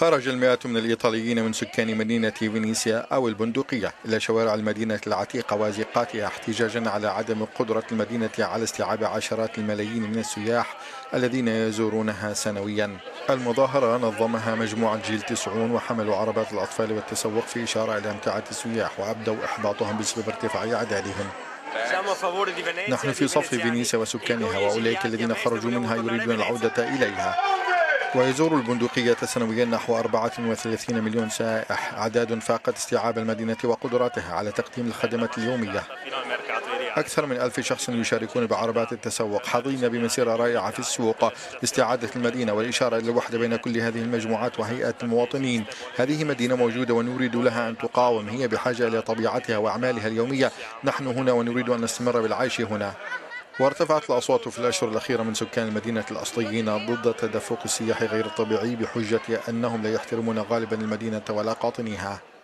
خرج المئات من الإيطاليين من سكان مدينة فينيسيا أو البندقية إلى شوارع المدينة العتيقة وأزقاتها احتجاجا على عدم قدرة المدينة على استيعاب عشرات الملايين من السياح الذين يزورونها سنويا. المظاهرة نظمها مجموعة جيل 90 وحملوا عربات الأطفال والتسوق في إشارة إلى امتعة السياح وأبدوا إحباطهم بسبب ارتفاع أعدادهم. نحن في صف فينيسيا وسكانها، وأولئك الذين خرجوا منها يريدون العودة إليها. ويزور البندقية سنويا نحو 34 مليون سائح، أعداد فاقت استيعاب المدينة وقدراتها على تقديم الخدمات اليومية. أكثر من 1000 شخص يشاركون بعربات التسوق، حظينا بمسيرة رائعة في السوق لاستعادة المدينة والإشارة إلى الوحدة بين كل هذه المجموعات وهيئة المواطنين. هذه مدينة موجودة ونريد لها أن تقاوم، هي بحاجة إلى طبيعتها وأعمالها اليومية. نحن هنا ونريد أن نستمر بالعيش هنا. وارتفعت الأصوات في الأشهر الأخيرة من سكان المدينة الأصليين ضد تدفق السياح غير الطبيعي بحجة أنهم لا يحترمون غالبا المدينة ولا قاطنيها.